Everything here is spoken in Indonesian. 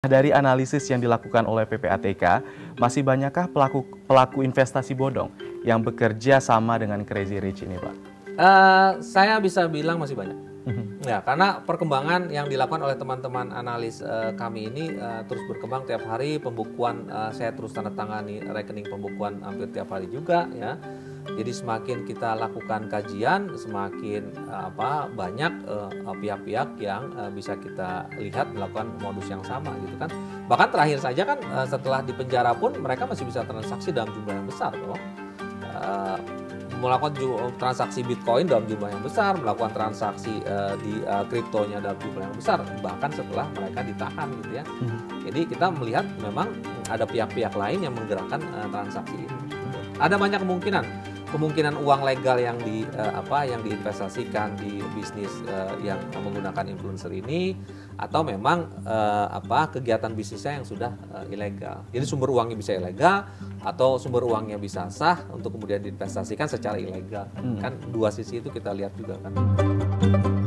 Dari analisis yang dilakukan oleh PPATK, masih banyakkah pelaku investasi bodong yang bekerja sama dengan Crazy Rich ini, Pak? Saya bisa bilang masih banyak. Ya, karena perkembangan yang dilakukan oleh teman-teman analis kami ini terus berkembang tiap hari. Pembukuan saya terus tanda tangani rekening pembukuan hampir tiap hari juga, ya. Jadi semakin kita lakukan kajian, semakin banyak pihak-pihak yang bisa kita lihat melakukan modus yang sama, gitu kan. Bahkan terakhir saja kan setelah dipenjara pun mereka masih bisa transaksi dalam jumlah yang besar, loh. Melakukan transaksi Bitcoin dalam jumlah yang besar, melakukan transaksi di kriptonya dalam jumlah yang besar, bahkan setelah mereka ditahan, gitu ya. Jadi kita melihat memang ada pihak-pihak lain yang menggerakkan transaksi ini. Ada banyak kemungkinan uang legal yang diinvestasikan di bisnis yang menggunakan influencer ini, atau memang kegiatan bisnisnya yang sudah ilegal. Jadi sumber uangnya bisa ilegal atau sumber uangnya bisa sah untuk kemudian diinvestasikan secara ilegal. Kan dua sisi itu kita lihat juga, kan.